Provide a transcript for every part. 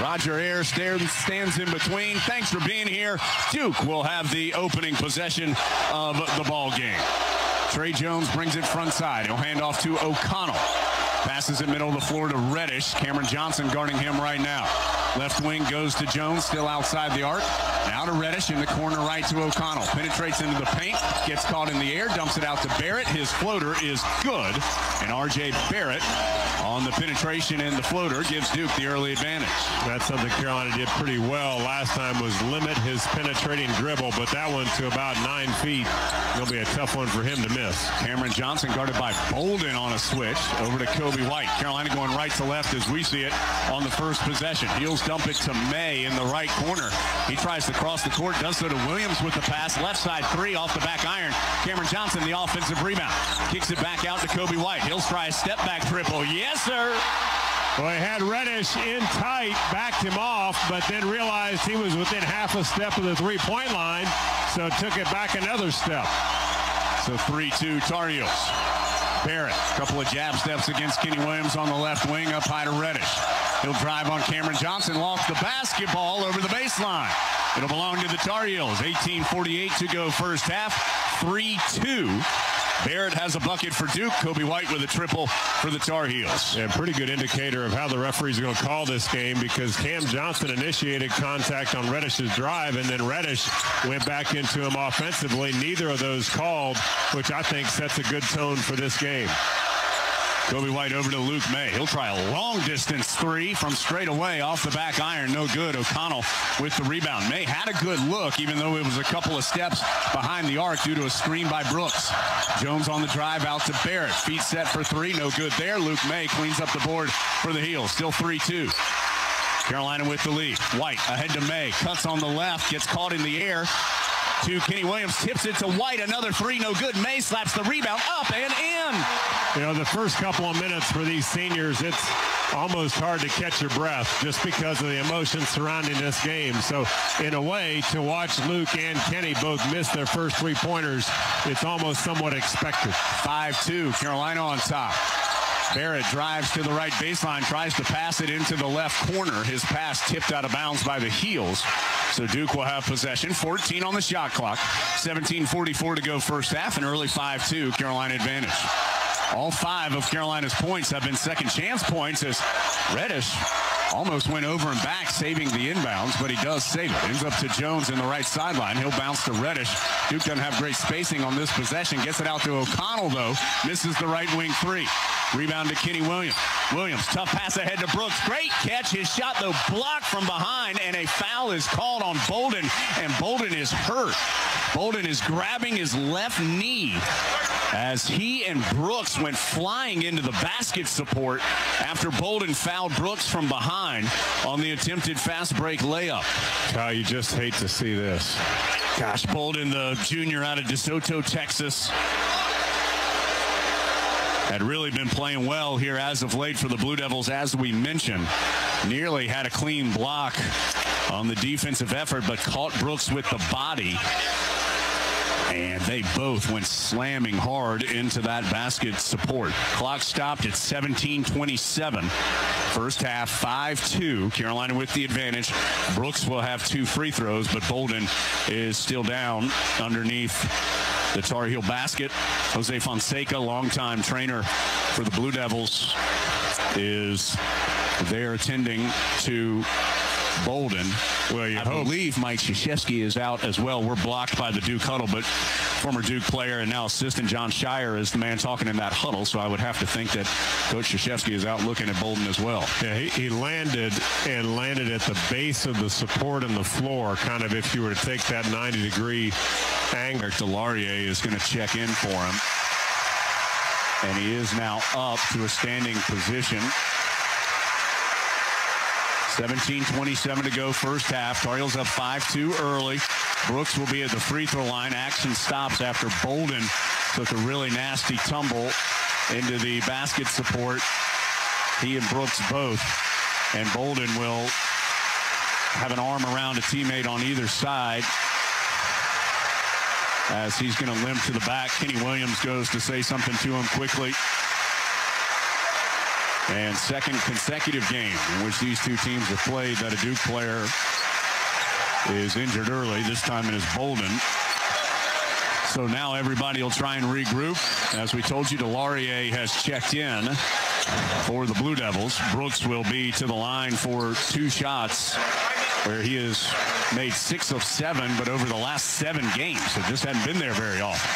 Roger Ayers stands in between. Thanks for being here. Duke will have the opening possession of the ball game. Trey Jones brings it front side. He'll hand off to O'Connell. Passes it middle of the floor to Reddish. Cameron Johnson guarding him right now. Left wing goes to Jones, still outside the arc. Now to Reddish in the corner right to O'Connell. Penetrates into the paint, gets caught in the air, dumps it out to Barrett. His floater is good. And R.J. Barrett on the penetration and the floater gives Duke the early advantage. That's something Carolina did pretty well last time, was limit his penetrating dribble, but that one to about 9 feet. It'll be a tough one for him to miss. Cameron Johnson guarded by Bolden on a switch. Over to Coby White. Carolina going right to left as we see it on the first possession. Heels dump it to Maye in the right corner. He tries to cross the court, does so to Williams with the pass. Left side three off the back iron. Cameron Johnson, the offensive rebound. Kicks it back out to Coby White. He'll try a step back triple. Yes, sir. Well, he had Reddish in tight, backed him off, but then realized he was within half a step of the three-point line, so took it back another step. So 3-2 Tar Heels. Barrett, couple of jab steps against Kenny Williams on the left wing, up high to Reddish. He'll drive on Cameron Johnson, lost the basketball over the baseline. It'll belong to the Tar Heels. 18:48 to go first half, 3-2. Barrett has a bucket for Duke. Coby White with a triple for the Tar Heels. Yeah, pretty good indicator of how the referees are going to call this game, because Cam Johnson initiated contact on Reddish's drive, and then Reddish went back into him offensively. Neither of those called, which I think sets a good tone for this game. Coby White over to Luke Maye. He'll try a long-distance three from straight away off the back iron. No good. O'Connell with the rebound. Maye had a good look, even though it was a couple of steps behind the arc due to a screen by Brooks. Jones on the drive out to Barrett. Feet set for three. No good there. Luke Maye cleans up the board for the Heels. Still 3-2. Carolina with the lead. White ahead to Maye. Cuts on the left. Gets caught in the air to Kenny Williams, tips it to White, another three, no good. Maye slaps the rebound, up and in. You know, the first couple of minutes for these seniors, it's almost hard to catch your breath just because of the emotions surrounding this game. So, in a way, to watch Luke and Kenny both miss their first three-pointers, it's almost somewhat expected. 5-2, Carolina on top. Barrett drives to the right baseline, tries to pass it into the left corner. His pass tipped out of bounds by the Heels. So Duke will have possession. 14 on the shot clock. 17:44 to go first half, an early 5-2 Carolina advantage. All five of Carolina's points have been second chance points, as Reddish almost went over and back, saving the inbounds, but he does save it. Ends up to Jones in the right sideline. He'll bounce to Reddish. Duke doesn't have great spacing on this possession. Gets it out to O'Connell, though. Misses the right wing three. Rebound to Kenny Williams. Williams, tough pass ahead to Brooks. Great catch. His shot, though, blocked from behind, and a foul is called on Bolden, and Bolden is hurt. Bolden is grabbing his left knee as he and Brooks went flying into the basket support after Bolden fouled Brooks from behind on the attempted fast break layup. Kyle, you just hate to see this. Gosh, Bolden, the junior out of DeSoto, Texas, had really been playing well here as of late for the Blue Devils, as we mentioned. Nearly had a clean block on the defensive effort, but caught Brooks with the body. And they both went slamming hard into that basket support. Clock stopped at 17:27. First half, 5-2. Carolina with the advantage. Brooks will have two free throws, but Bolden is still down underneath the Tar Heel basket. Jose Fonseca, longtime trainer for the Blue Devils, is there attending to Bolden. Well, I believe Mike Krzyzewski is out as well. We're blocked by the Duke huddle, but former Duke player and now assistant John Shire is the man talking in that huddle, so I would have to think that Coach Krzyzewski is out looking at Bolden as well. Yeah, he landed at the base of the support in the floor, kind of if you were to take that 90-degree angle. DeLaurier is going to check in for him, and he is now up to a standing position. 17:27 to go first half. Tar Heels up 5-2 early. Brooks will be at the free throw line. Action stops after Bolden took a really nasty tumble into the basket support. He and Brooks both. And Bolden will have an arm around a teammate on either side as he's going to limp to the back. Kenny Williams goes to say something to him quickly. And second consecutive game in which these two teams have played that a Duke player is injured early. This time it is Bolden. So now everybody will try and regroup. As we told you, DeLaurier has checked in for the Blue Devils. Brooks will be to the line for two shots, where he has made 6 of 7, but over the last 7 games, so just hadn't been there very often.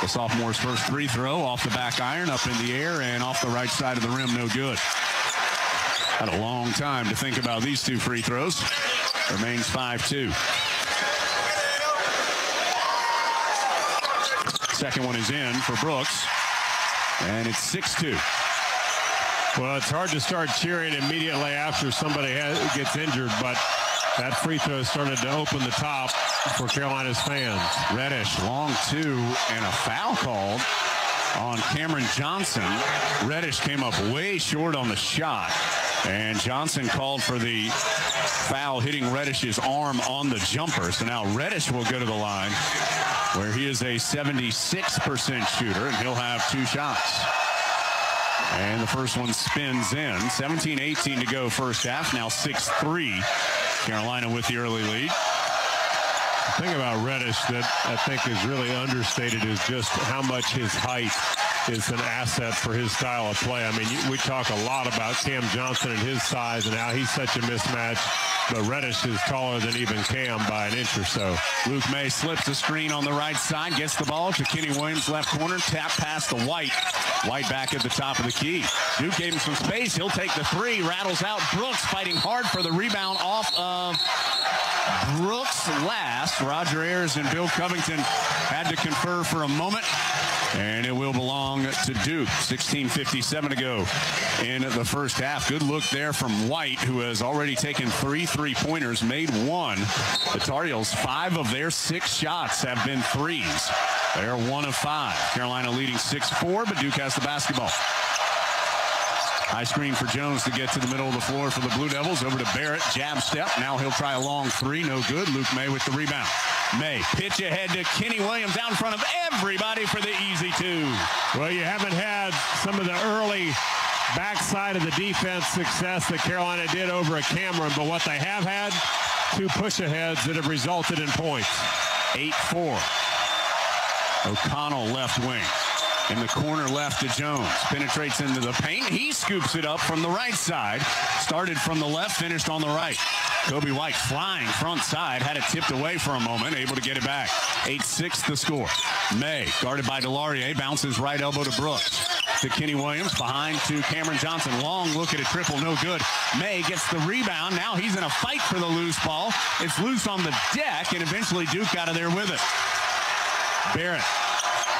The sophomore's first free throw off the back iron, up in the air, and off the right side of the rim, no good. Had a long time to think about these two free throws. Remains 5-2. Second one is in for Brooks, and it's 6-2. Well, it's hard to start cheering immediately after somebody gets injured, but that free throw started to open the top for Carolina's fans. Reddish, long two, and a foul called on Cameron Johnson. Reddish came up way short on the shot, and Johnson called for the foul, hitting Reddish's arm on the jumper. So now Reddish will go to the line, where he is a 76% shooter, and he'll have two shots. And the first one spins in. 17-18 to go first half. Now 6-3. Carolina with the early lead. The thing about Reddish that I think is really understated is just how much his height is an asset for his style of play. I mean, we talk a lot about Cam Johnson and his size and how he's such a mismatch, but Reddish is taller than even Cam by an inch or so. Luke Maye slips the screen on the right side, gets the ball to Kenny Williams, left corner, tap pass to White. White back at the top of the key. Duke gave him some space. He'll take the three, rattles out Brooks, fighting hard for the rebound off of Brooks last. Roger Ayers and Bill Covington had to confer for a moment, and it will belong to Duke. 16:57 to go in the first half. Good look there from White, who has already taken 3 3-pointers, made one. The Tar Heels, 5 of their 6 shots have been threes. They're 1 of 5. Carolina leading 6-4, but Duke has the basketball. High screen for Jones to get to the middle of the floor for the Blue Devils. Over to Barrett, jab step. Now he'll try a long three, no good. Luke Maye with the rebound. Maye, pitch ahead to Kenny Williams out in front of everybody for the easy two. Well, you haven't had some of the early backside of the defense success that Carolina did over at Cameron, but what they have had, 2 push aheads that have resulted in points. 8-4. O'Connell left wing. In the corner left to Jones. Penetrates into the paint. He scoops it up from the right side. Started from the left, finished on the right. Coby White flying front side. Had it tipped away for a moment. Able to get it back. 8-6 the score. Maye, guarded by DeLaurier. Bounces right elbow to Brooks. To Kenny Williams. Behind to Cameron Johnson. Long look at a triple. No good. Maye gets the rebound. Now he's in a fight for the loose ball. It's loose on the deck, and eventually Duke out of there with it. Barrett.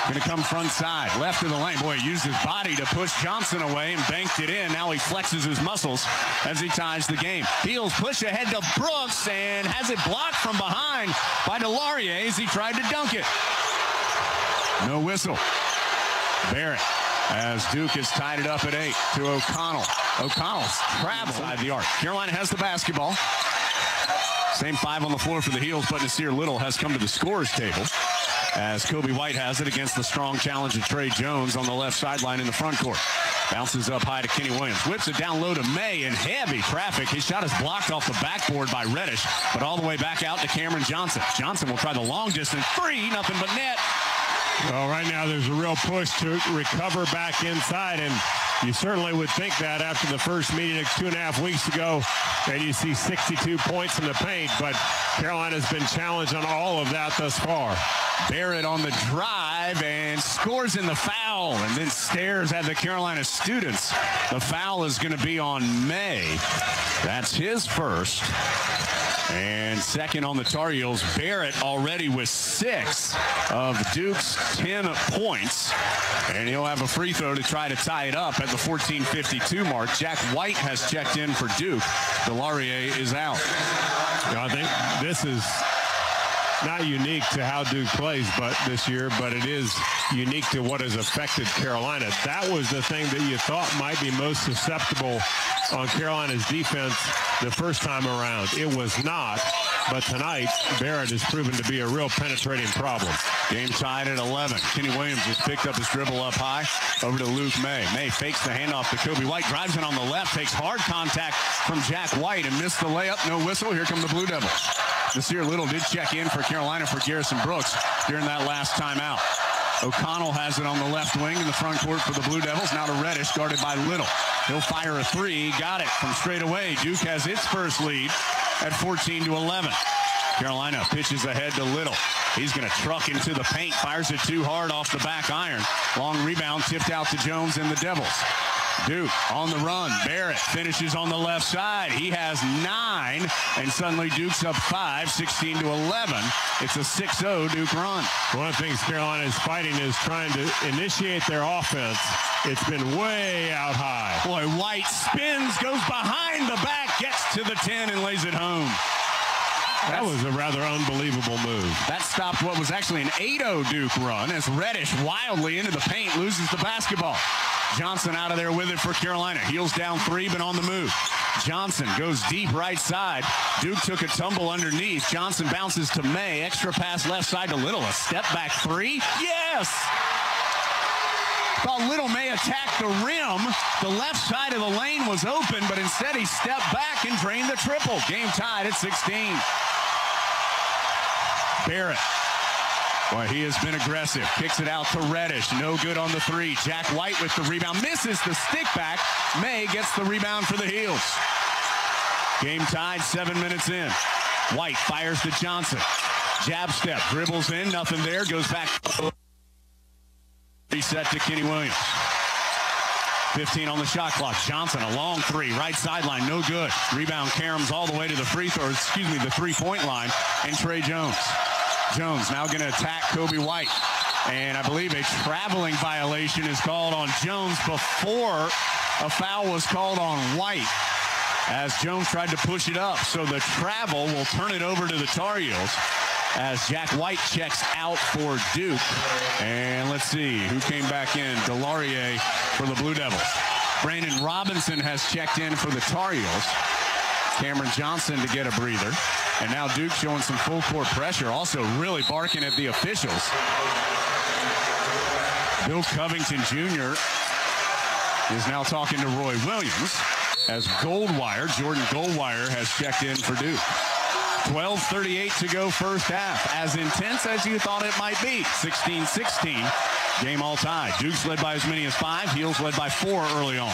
Going to come front side, left of the lane. Boy, used his body to push Johnson away and banked it in. Now he flexes his muscles as he ties the game. Heels push ahead to Brooks and has it blocked from behind by DeLaurier as he tried to dunk it. No whistle. Barrett, as Duke has tied it up at 8, to O'Connell. O'Connell's traveled inside the arc. Carolina has the basketball. Same 5 on the floor for the Heels, but Nasir Little has come to the scorer's table, as Coby White has it against the strong challenge of Trey Jones on the left sideline in the front court. Bounces up high to Kenny Williams. Whips it down low to Maye in heavy traffic. His shot is blocked off the backboard by Reddish, but all the way back out to Cameron Johnson. Johnson will try the long distance three, nothing but net. Well, right now there's a real push to recover back inside, and you certainly would think that after the first meeting 2.5 weeks ago, and you see 62 points in the paint, but Carolina's been challenged on all of that thus far. Barrett on the drive and scores in the foul, and then stares at the Carolina students. The foul is going to be on Maye. That's his first. And second on the Tar Heels, Barrett already with 6 of Duke's 10 points. And he'll have a free throw to try to tie it up at the 14:52 mark. Jack White has checked in for Duke. DeLaurier is out. I think this is not unique to how Duke plays this year, but it is unique to what has affected Carolina. That was the thing that you thought might be most susceptible on Carolina's defense the first time around. It was not. But tonight, Barrett has proven to be a real penetrating problem. Game tied at 11. Kenny Williams has picked up his dribble up high over to Luke Maye. Maye fakes the handoff to Coby White, drives in on the left, takes hard contact from Jack White and missed the layup. No whistle. Here come the Blue Devils. Nasir Little did check in for Carolina for Garrison Brooks during that last timeout. O'Connell has it on the left wing in the front court for the Blue Devils. Now to Reddish, guarded by Little. He'll fire a three. Got it from straight away. Duke has its first lead at 14-11. Carolina pitches ahead to Little. He's going to truck into the paint. Fires it too hard off the back iron. Long rebound tipped out to Jones and the Devils. Duke on the run. Barrett finishes on the left side. He has 9, and suddenly Duke's up 5, 16-11. It's a 6-0 Duke run. One of the things Carolina is fighting is trying to initiate their offense. It's been way out high. Boy, White spins, goes behind the back, gets to the 10, and lays it home. That was a rather unbelievable move. That stopped what was actually an 8-0 Duke run as Reddish wildly into the paint loses the basketball. Johnson out of there with it for Carolina. Heels down 3, but on the move. Johnson goes deep right side. Duke took a tumble underneath. Johnson bounces to Maye. Extra pass left side to Little. A step back 3. Yes! Thought Little Maye attacked the rim. The left side of the lane was open, but instead he stepped back and drained the triple. Game tied at 16. Barrett. Boy, he has been aggressive. Kicks it out to Reddish. No good on the 3. Jack White with the rebound. Misses the stick back. Maye gets the rebound for the Heels. Game tied, 7 minutes in. White fires to Johnson. Jab step. Dribbles in. Nothing there. Goes back. Reset to Kenny Williams. 15 on the shot clock. Johnson, a long 3. Right sideline. No good. Rebound caroms all the way to the free throw. Excuse me, the three-point line. And Trey Jones. Jones now going to attack Coby White. And I believe a traveling violation is called on Jones before a foul was called on White as Jones tried to push it up. So the travel will turn it over to the Tar Heels as Jack White checks out for Duke. And let's see who came back in. DeLaurier for the Blue Devils. Brandon Robinson has checked in for the Tar Heels. Cameron Johnson to get a breather. And now Duke showing some full court pressure, also really barking at the officials. Bill Covington Jr. is now talking to Roy Williams as Goldwire, Jordan Goldwire, has checked in for Duke. 12:38 to go first half. As intense as you thought it might be. 16-16. Game all tied. Duke's led by as many as 5. Heels led by 4 early on.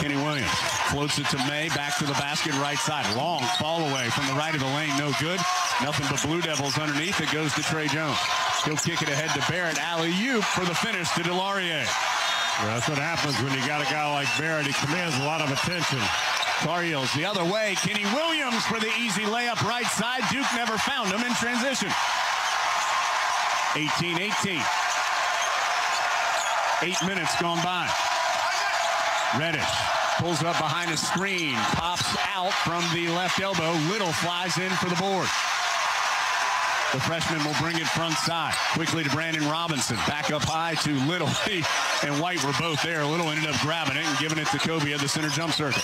Kenny Williams floats it to Maye, back to the basket, right side. Long fall away from the right of the lane, no good. Nothing but Blue Devils underneath. It goes to Trey Jones. He'll kick it ahead to Barrett. Alley-oop for the finish to DeLaurier. Well, that's what happens when you got a guy like Barrett. He commands a lot of attention. Tar Heels the other way. Kenny Williams for the easy layup right side. Duke never found him in transition. 18-18. 8 minutes gone by. Reddish pulls up behind a screen, pops out from the left elbow. Little flies in for the board. The freshman will bring it front side. Quickly to Brandon Robinson. Back up high to Little. He and White were both there. Little ended up grabbing it and giving it to Kobe at the center jump circle.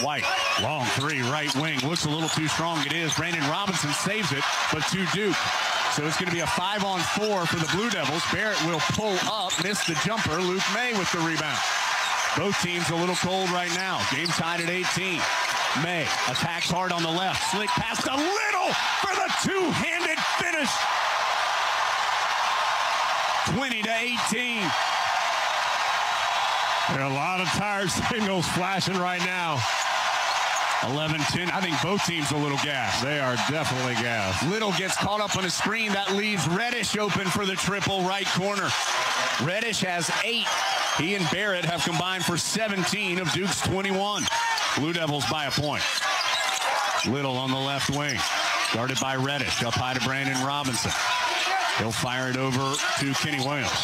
White, long 3, right wing. Looks a little too strong. It is. Brandon Robinson saves it, but to Duke. So it's going to be a 5-on-4 for the Blue Devils. Barrett will pull up, miss the jumper. Luke Maye with the rebound. Both teams a little cold right now. Game tied at 18. Maye attacks hard on the left. Slick pass to Little for the two-handed finish. 20-18. There are a lot of tired signals flashing right now. 11-10. I think both teams a little gassed. They are definitely gassed. Little gets caught up on a screen. That leaves Reddish open for the triple right corner. Reddish has 8. He and Barrett have combined for 17 of Duke's 21. Blue Devils by a point. Little on the left wing. Guarded by Reddish. Up high to Brandon Robinson. He'll fire it over to Kenny Williams.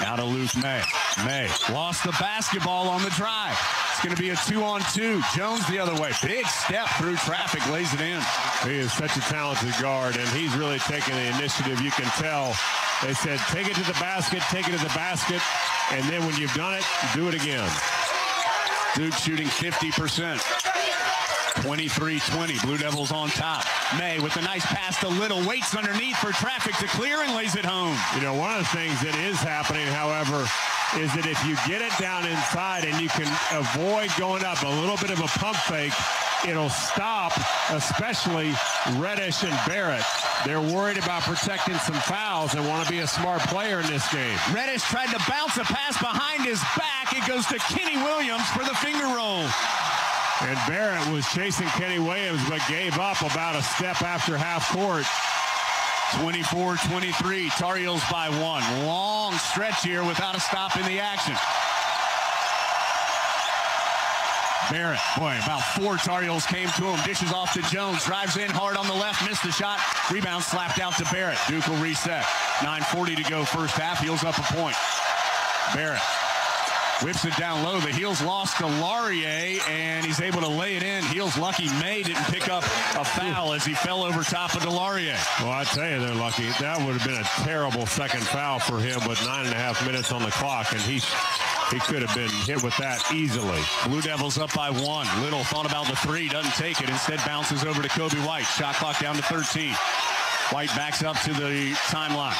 Now to Luke Maye. Maye lost the basketball on the drive. It's going to be a 2-on-2. Jones the other way. Big step through traffic. Lays it in. He is such a talented guard, and he's really taking the initiative. You can tell. They said, take it to the basket, take it to the basket, and then when you've done it, do it again. Duke shooting 50%. 23-20, Blue Devils on top. Maye with a nice pass to Little, waits underneath for traffic to clear and lays it home. You know, one of the things that is happening, however, is that if you get it down inside and you can avoid going up, a little bit of a pump fake, it'll stop, especially Reddish and Barrett. They're worried about protecting some fouls and want to be a smart player in this game. Reddish tried to bounce a pass behind his back. It goes to Kenny Williams for the finger roll. And Barrett was chasing Kenny Williams but gave up about a step after half court. 24-23, Tar Heels by one. Long stretch here without a stop in the action. Barrett, boy, about four Tar Heels came to him. Dishes off to Jones, drives in hard on the left, missed the shot. Rebound slapped out to Barrett. Duke will reset. 9:40 to go first half. Heels up a point. Barrett whips it down low. The Heels lost to DeLaurier, and he's able to lay it in. Heels lucky Maye didn't pick up a foul as he fell over top of DeLaurier. Well, I tell you, they're lucky. That would have been a terrible second foul for him with 9.5 minutes on the clock, and he could have been hit with that easily. Blue Devils up by one. Little thought about the three, doesn't take it. Instead bounces over to Coby White. Shot clock down to 13. White backs up to the timeline.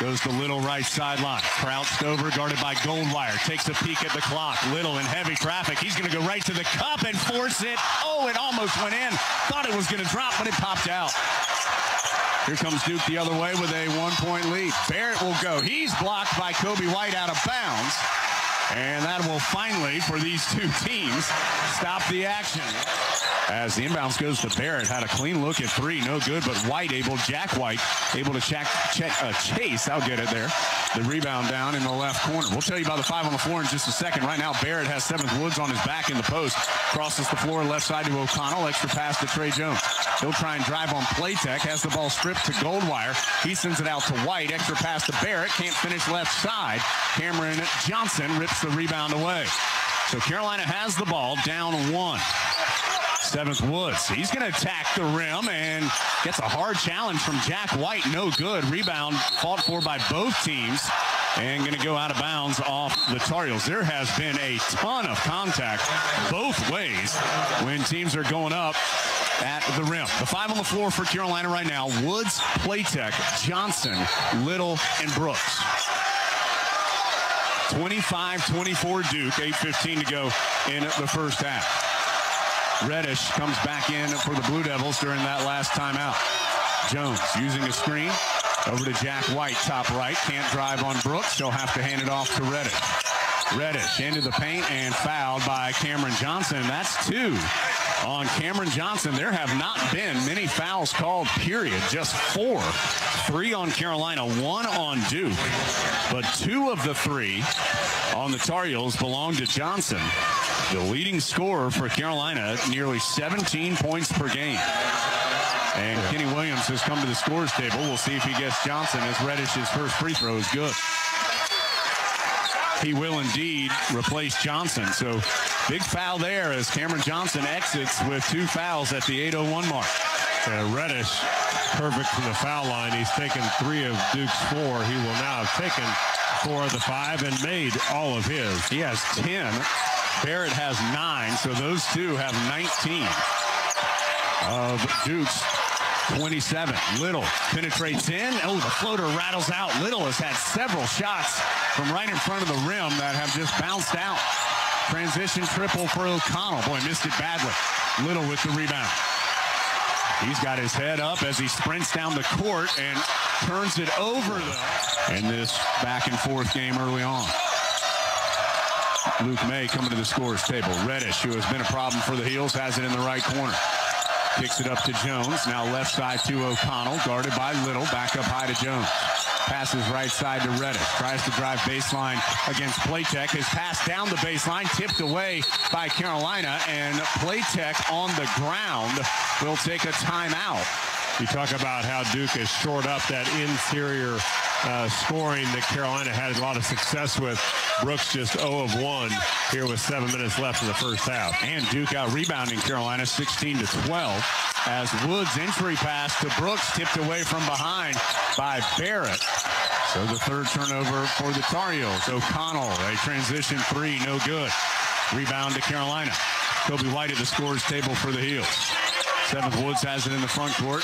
Goes to Little right sideline. Crouched over, guarded by Goldwire. Takes a peek at the clock. Little in heavy traffic. He's going to go right to the cup and force it. Oh, it almost went in. Thought it was going to drop, but it popped out. Here comes Duke the other way with a one-point lead. Barrett will go. He's blocked by Coby White out of bounds. And that will finally, for these two teams, stop the action. As the inbounds goes to Barrett, had a clean look at three, no good, but Jack White able to chase, I'll get it there. The rebound down in the left corner. We'll tell you about the five on the floor in just a second. Right now, Barrett has Seventh Woods on his back in the post. Crosses the floor left side to O'Connell, extra pass to Trey Jones. He'll try and drive on Playtech, has the ball stripped to Goldwire. He sends it out to White, extra pass to Barrett, can't finish left side. Cameron Johnson rips the rebound away. So Carolina has the ball, down one. Seventh Woods, he's going to attack the rim and gets a hard challenge from Jack White. No good. Rebound fought for by both teams and going to go out of bounds off the Tar Heels. There has been a ton of contact both ways when teams are going up at the rim. The five on the floor for Carolina right now, Woods, Playtech, Johnson, Little, and Brooks. 25-24 Duke, 8:15 to go in the first half. Reddish comes back in for the Blue Devils during that last timeout. Jones using a screen over to Jack White, top right. Can't drive on Brooks. He'll have to hand it off to Reddish. Reddish into the paint and fouled by Cameron Johnson. That's two on Cameron Johnson. There have not been many fouls called, period. Just four. Three on Carolina, one on Duke. But two of the three on the Tar Heels belong to Johnson, the leading scorer for Carolina, nearly 17 points per game. And Kenny Williams has come to the scorer's table. We'll see if he gets Johnson as Reddish's first free throw is good. He will indeed replace Johnson. So big foul there as Cameron Johnson exits with two fouls at the 8:01 mark. And Reddish, perfect from the foul line. He's taken three of Duke's four. He will now have taken four of the five and made all of his. He has 10. Barrett has 9, so those two have 19 of Duke's 27. Little penetrates in. Oh, the floater rattles out. Little has had several shots from right in front of the rim that have just bounced out. Transition triple for O'Connell. Boy, missed it badly. Little with the rebound. He's got his head up as he sprints down the court and turns it over, though, in this back-and-forth game early on. Luke Maye coming to the scorer's table. Reddish, who has been a problem for the Heels, has it in the right corner. Kicks it up to Jones. Now left side to O'Connell, guarded by Little. Back up high to Jones. Passes right side to Reddish. Tries to drive baseline against Playtech. His pass down the baseline, tipped away by Carolina, and Playtech on the ground will take a timeout. You talk about how Duke has shored up that interior scoring that Carolina had a lot of success with. Brooks just 0 of 1 here with 7 minutes left in the first half. And Duke out rebounding Carolina 16-12 as Woods' entry pass to Brooks tipped away from behind by Barrett. So the third turnover for the Tar Heels. O'Connell, a transition three, no good. Rebound to Carolina. Coby White at the scores table for the Heels. Seventh Woods has it in the front court.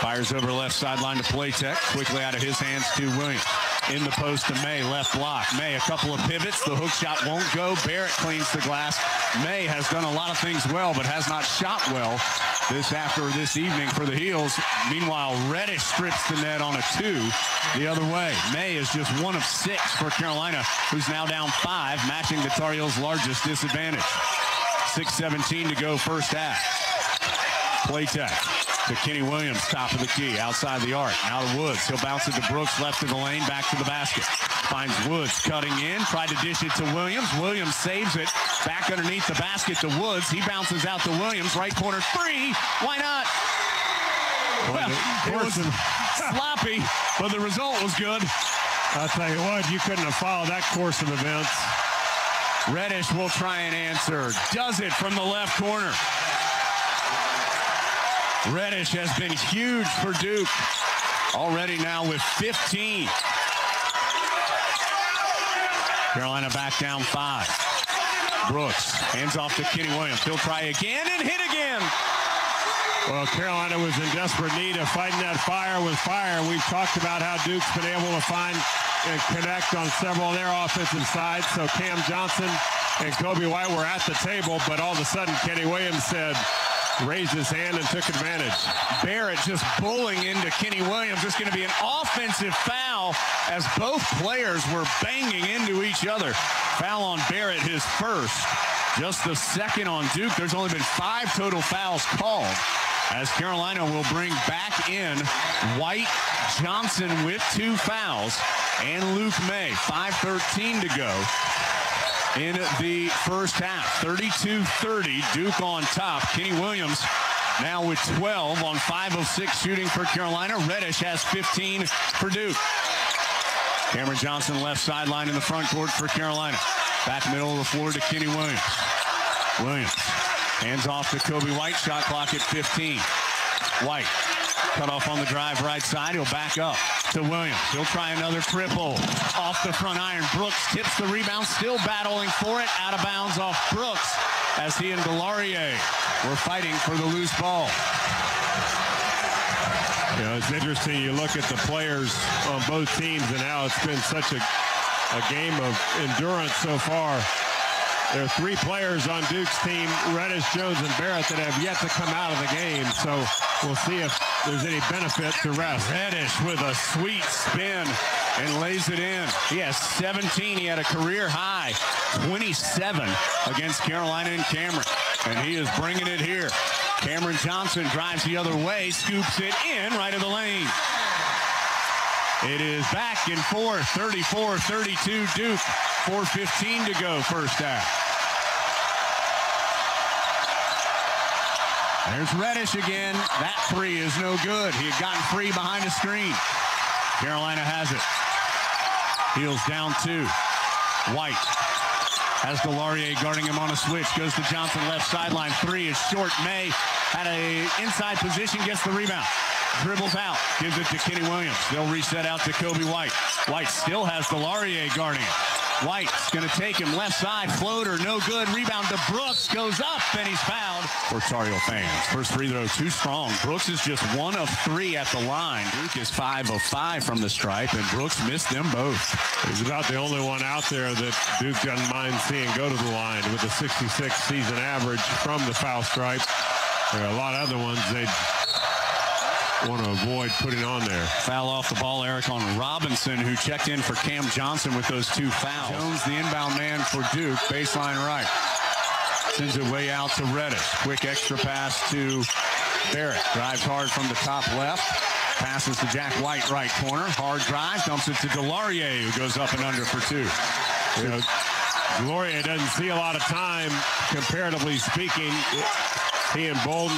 Fires over left sideline to Playtech. Quickly out of his hands to Williams. In the post to Maye, left block. Maye, a couple of pivots. The hook shot won't go. Barrett cleans the glass. Maye has done a lot of things well, but has not shot well this evening for the Heels. Meanwhile, Reddish strips the net on a two the other way. Maye is just one of six for Carolina, who's now down five, matching the Tar Heels' largest disadvantage. 6:17 to go first half. Playtech. To Kenny Williams, top of the key, outside the arc, out of Woods. He'll bounce it to Brooks, left of the lane, back to the basket. Finds Woods cutting in, tried to dish it to Williams. Williams saves it, back underneath the basket to Woods. He bounces out to Williams, right corner, three. Why not? Well, it was sloppy, but the result was good. I'll tell you what, you couldn't have followed that course of events. Reddish will try and answer. Does it from the left corner. Reddish has been huge for Duke, already now with 15. Carolina back down five. Brooks hands off to Kenny Williams. He'll try again and hit again. Well, Carolina was in desperate need of fighting that fire with fire. We've talked about how Duke's been able to find and connect on several of their offensive sides. So Cam Johnson and Coby White were at the table, but all of a sudden Kenny Williams raised his hand and took advantage. Barrett just bullying into Kenny Williams. It's going to be an offensive foul as both players were banging into each other. Foul on Barrett, his first. Just the second on Duke. There's only been 5 total fouls called as Carolina will bring back in White, Johnson with 2 fouls, and Luke Maye. 5:13 to go in the first half. 32-30, Duke on top. Kenny Williams now with 12 on 5 of 6 shooting for Carolina. Reddish has 15 for Duke. Cameron Johnson left sideline in the front court for Carolina. Back middle of the floor to Kenny Williams. Williams hands off to Coby White. Shot clock at 15. White cut off on the drive right side. He'll back up to Williams. He'll try another triple off the front iron. Brooks tips the rebound, still battling for it. Out of bounds off Brooks as he and DeLaurier were fighting for the loose ball. You know, it's interesting. You look at the players on both teams and how it's been such a game of endurance so far. There are 3 players on Duke's team, Reddish, Jones, and Barrett, that have yet to come out of the game. So we'll see if there's any benefit to rest. Reddish with a sweet spin and lays it in. He has 17. He had a career high 27 against Carolina and Cameron. And he is bringing it here. Cameron Johnson drives the other way, scoops it in right of the lane. It is back and forth, 34-32 Duke. 4:15 to go first half. There's Reddish again. That three is no good. He had gotten free behind the screen. Carolina has it. Heels down 2. White has DeLaurier guarding him on a switch. Goes to Johnson, left sideline. Three is short. Maye had an inside position, gets the rebound. Dribbles out, gives it to Kenny Williams. They'll reset out to Coby White. White still has DeLaurier guarding him. White's going to take him left side, floater, no good. Rebound to Brooks, goes up, and he's fouled. For Tar Heel fans, first free throw too strong. Brooks is just 1 of 3 at the line. Duke is 5 of 5 from the stripe, and Brooks missed them both. He's about the only one out there that Duke doesn't mind seeing go to the line with a 66 season average from the foul stripe. There are a lot of other ones they want to avoid putting on there. Foul off the ball, Eric, on Robinson, who checked in for Cam Johnson with those 2 fouls. Jones, the inbound man for Duke, baseline right. Sends it way out to Reddish. Quick extra pass to Barrett. Drives hard from the top left. Passes to Jack White, right corner. Hard drive, dumps it to DeLaurier, who goes up and under for 2. You know, DeLaurier doesn't see a lot of time, comparatively speaking. He and Bolden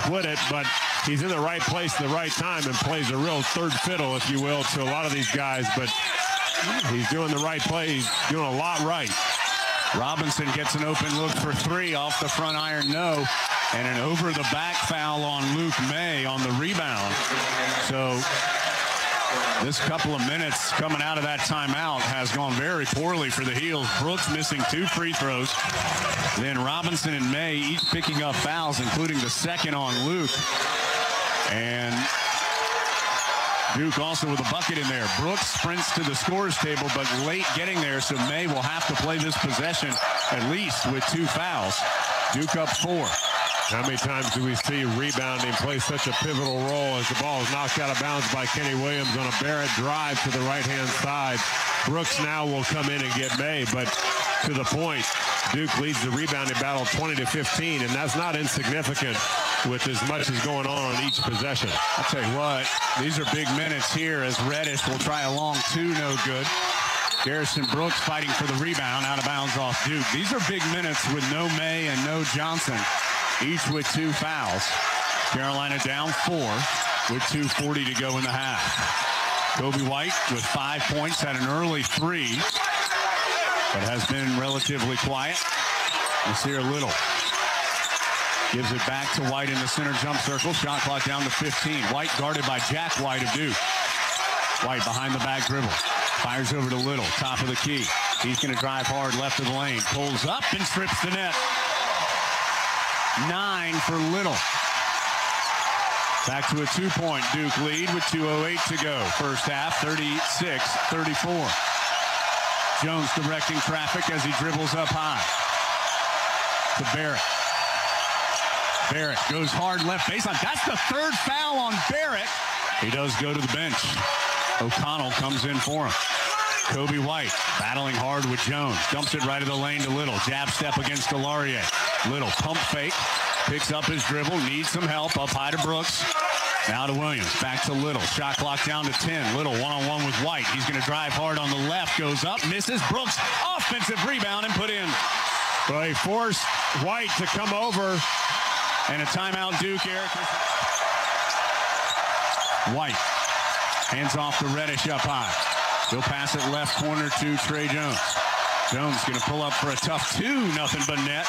split it, but he's in the right place at the right time and plays a real third fiddle, if you will, to a lot of these guys, but he's doing the right play. He's doing a lot right. Robinson gets an open look for 3 off the front iron, no, and an over-the-back foul on Luke Maye on the rebound. So This couple of minutes coming out of that timeout has gone very poorly for the Heels. Brooks missing 2 free throws. Then Robinson and Maye each picking up fouls, including the second on Luke. And Duke also with a bucket in there. Brooks sprints to the scorer's table, but late getting there, so Maye will have to play this possession at least with 2 fouls. Duke up 4. How many times do we see rebounding play such a pivotal role as the ball is knocked out of bounds by Kenny Williams on a Barrett drive to the right-hand side? Brooks now will come in and get Maye, but to the point, Duke leads the rebounding battle 20-15, and that's not insignificant with as much as going on each possession. I'll tell you what, these are big minutes here as Reddish will try a long 2, no good. Garrison Brooks fighting for the rebound, out of bounds off Duke. These are big minutes with no Maye and no Johnson, each with 2 fouls. Carolina down 4 with 2:40 to go in the half. Coby White with 5 points, had an early 3, but has been relatively quiet. Let's hear Little. Gives it back to White in the center jump circle. Shot clock down to 15. White guarded by Jack White of Duke. White behind the back dribble. Fires over to Little, top of the key. He's going to drive hard left of the lane. Pulls up and strips the net. 9 for Little. Back to a 2-point Duke lead with 2:08 to go. First half, 36-34. Jones directing traffic as he dribbles up high to Barrett. Barrett goes hard left baseline. That's the 3rd foul on Barrett. He does go to the bench. O'Connell comes in for him. Coby White battling hard with Jones. Dumps it right of the lane to Little. Jab step against DeLaurier. Little pump fake, picks up his dribble, needs some help, up high to Brooks, now to Williams, back to Little, shot clock down to 10, Little one-on-one with White, he's going to drive hard on the left, goes up, misses, Brooks, offensive rebound and put in. Well, he forced White to come over, and a timeout Duke, Eric. White, hands off to Reddish up high, he'll pass it left corner to Trey Jones. Jones going to pull up for a tough 2, nothing but net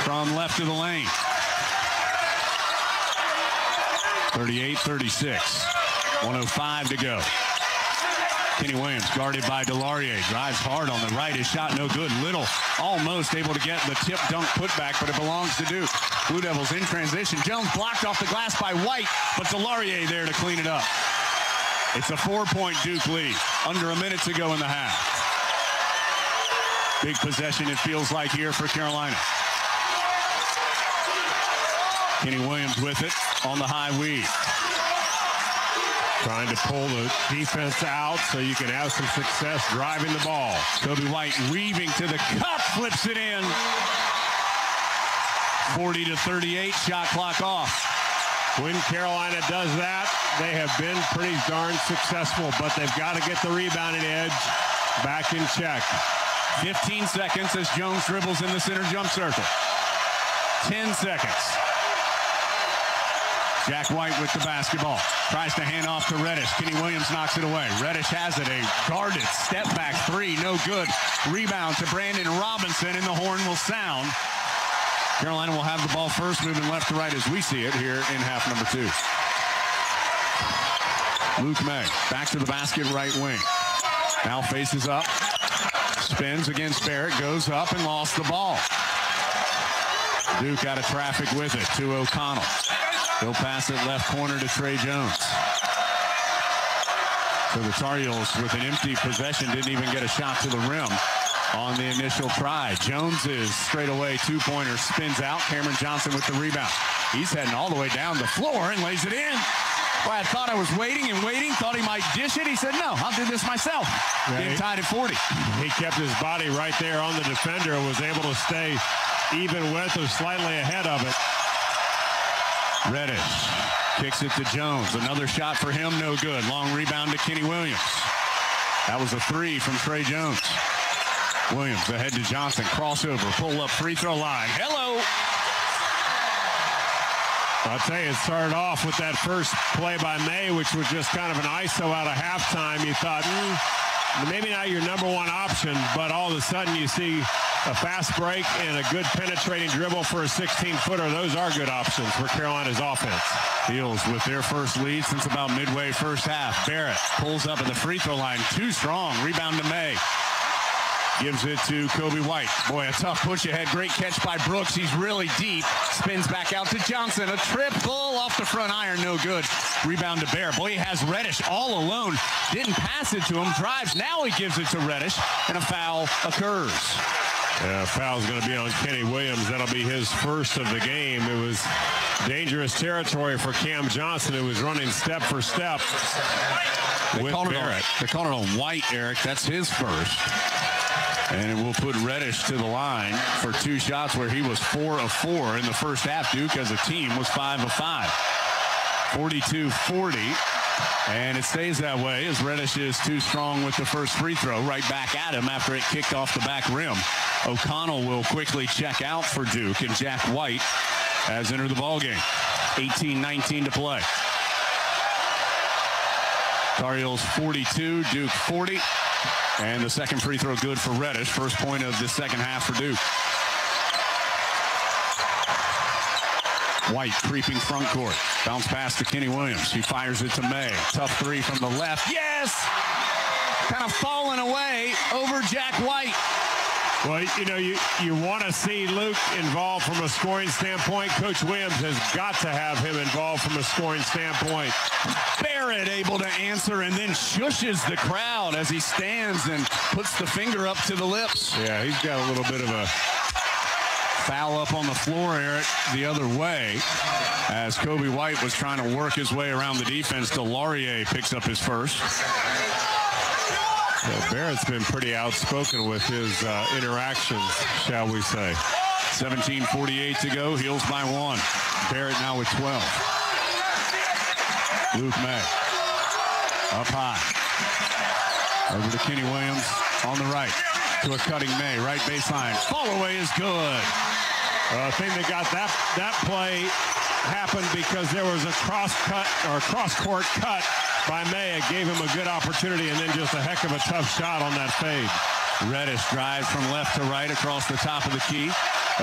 from left of the lane. 38-36. 1:05 to go. Kenny Williams guarded by DeLaurier. Drives hard on the right. His shot no good. Little almost able to get the tip dunk putback, but it belongs to Duke. Blue Devils in transition. Jones blocked off the glass by White, but DeLaurier there to clean it up. It's a 4-point Duke lead. Under a minute to go in the half. Big possession, it feels like, here for Carolina. Kenny Williams with it on the high weave. Trying to pull the defense out so you can have some success driving the ball. Coby White weaving to the cup, flips it in. 40-38, shot clock off. When Carolina does that, they have been pretty darn successful, but they've got to get the rebounding edge back in check. 15 seconds as Jones dribbles in the center jump circle. 10 seconds. Jack White with the basketball. Tries to hand off to Reddish. Kenny Williams knocks it away. Reddish has it. A guarded step back 3. No good. Rebound to Brandon Robinson, and the horn will sound. Carolina will have the ball first, moving left to right as we see it here in half number 2. Luke Maye back to the basket, right wing. Now faces up. Spins against Barrett, goes up and lost the ball. Duke out of traffic with it to O'Connell. He'll pass it left corner to Trey Jones. So the Tar Heels with an empty possession didn't even get a shot to the rim on the initial try. Jones is straight away 2-pointer, spins out. Cameron Johnson with the rebound. He's heading all the way down the floor and lays it in. Boy, I thought I was waiting and waiting, thought he might dish it. He said, no, I'll do this myself. Right. Getting tied at 40. He kept his body right there on the defender and was able to stay even with or slightly ahead of it. Reddish kicks it to Jones. Another shot for him, no good. Long rebound to Kenny Williams. That was a 3 from Trey Jones. Williams ahead to Johnson. Crossover, pull up, free throw line. Hello. I'll tell you, it started off with that first play by Maye, which was just kind of an ISO out of halftime. You thought, maybe not your number 1 option, but all of a sudden you see A fast break and a good penetrating dribble for a 16-footer. Those are good options for Carolina's offense. Heels with their first lead since about midway first half. Barrett pulls up at the free throw line. Too strong. Rebound to Maye. Gives it to Coby White. Boy, a tough push ahead. Great catch by Brooks. He's really deep. Spins back out to Johnson. A triple off the front iron. No good. Rebound to Bear. Boy, he has Reddish all alone. Didn't pass it to him. Drives. Now he gives it to Reddish. And a foul occurs. Yeah, foul's going to be on Kenny Williams. That'll be his first of the game. It was dangerous territory for Cam Johnson, who was running step for step with Barrett. They're calling it on White, Eric. That's his first. And it will put Reddish to the line for two shots where he was 4 of 4 in the first half. Duke as a team was 5 of 5. 42-40. And it stays that way as Reddish is too strong with the first free throw. Right back at him after it kicked off the back rim. O'Connell will quickly check out for Duke, and Jack White has entered the ballgame. 18-19 to play. Tar Heels 42, Duke 40. And the second free throw good for Reddish. First point of the second half for Duke. White creeping front court. Bounce pass to Kenny Williams. He fires it to Maye. Tough three from the left. Yes! Kind of falling away over Jack White. Well, you know, you want to see Luke involved from a scoring standpoint. Coach Williams has got to have him involved from a scoring standpoint. Barrett able to answer and then shushes the crowd as he stands and puts the finger up to the lips. Yeah, he's got a little bit of a foul up on the floor, Eric, the other way, as Coby White was trying to work his way around the defense. DeLaurier picks up his first. So Barrett's been pretty outspoken with his interactions, shall we say. 17:48 to go. Heels by 1. Barrett now with 12. Luke Maye up high. Over to Kenny Williams on the right. To a cutting Maye. Right baseline. Fall away is good. I think they got that play happened because there was a cross-court cut by Maye. It gave him a good opportunity, and then just a heck of a tough shot on that fade. Reddish drives from left to right across the top of the key.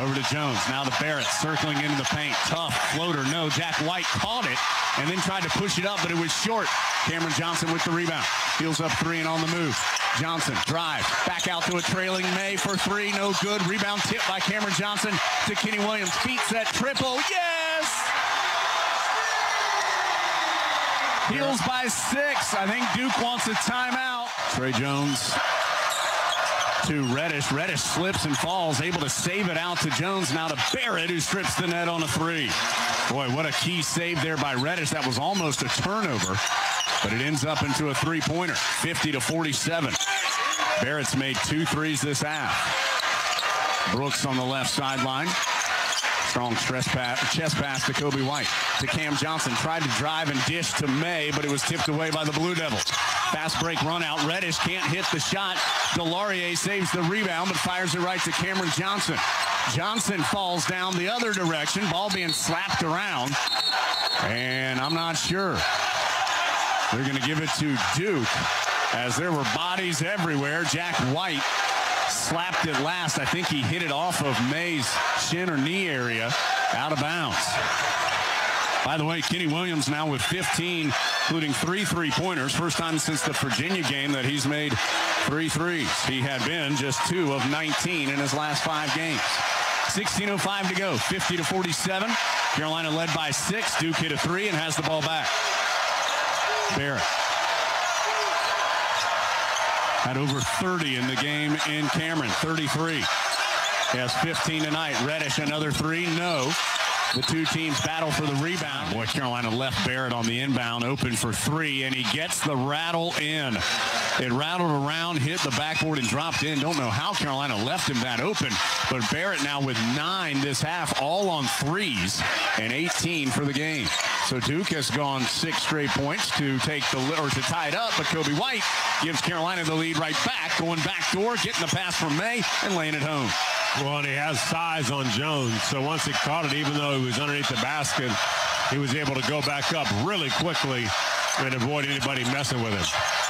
Over to Jones. Now the Barrett circling into the paint. Tough floater. No. Jack White caught it and then tried to push it up, but it was short. Cameron Johnson with the rebound. Heels up 3 and on the move. Johnson drives back out to a trailing Maye for 3. No good. Rebound tip by Cameron Johnson to Kenny Williams. Beats that triple. Yeah! Heels by 6. I think Duke wants a timeout. Trey Jones to Reddish. Reddish slips and falls, able to save it out to Jones. Now to Barrett, who strips the net on a 3. Boy, what a key save there by Reddish. That was almost a turnover, but it ends up into a 3-pointer. 50-47. Barrett's made 2 threes this half. Brooks on the left sideline. Strong chest pass to Coby White. To Cam Johnson. Tried to drive and dish to Maye, but it was tipped away by the Blue Devils. Fast break run out. Reddish can't hit the shot. DeLaurier saves the rebound, but fires it right to Cameron Johnson. Johnson falls down the other direction. Ball being slapped around. And I'm not sure. They're going to give it to Duke, as there were bodies everywhere. Jack White slapped it last. I think he hit it off of Maye's shin or knee area. Out of bounds. By the way, Kenny Williams now with 15, including 3 3-pointers. First time since the Virginia game that he's made 3 threes. He had been just 2 of 19 in his last 5 games. 16:05 to go. 50-47. Carolina led by 6. Duke hit a 3 and has the ball back. Barrett had over 30 in the game in Cameron. 33. He has 15 tonight. Reddish another 3. No. The two teams battle for the rebound. Boy, Carolina left Barrett on the inbound, open for 3, and he gets the rattle in. It rattled around, hit the backboard, and dropped in. Don't know how Carolina left him that open, but Barrett now with 9 this half, all on 3s, and 18 for the game. So Duke has gone 6 straight points to take to tie it up, but Coby White gives Carolina the lead right back, going backdoor, getting the pass from Maye, and laying it home. Well, and he has size on Jones, so once he caught it, even though he was underneath the basket, he was able to go back up really quickly and avoid anybody messing with him.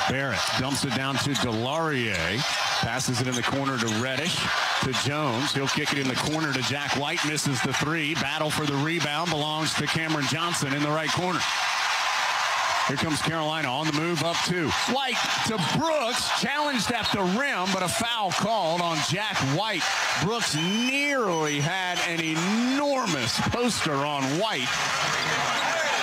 Barrett dumps it down to DeLaurier. Passes it in the corner to Reddish, to Jones. He'll kick it in the corner to Jack White. Misses the three. Battle for the rebound belongs to Cameron Johnson in the right corner. Here comes Carolina on the move, up two. White to Brooks, challenged at the rim, but a foul called on Jack White. Brooks nearly had an enormous poster on White,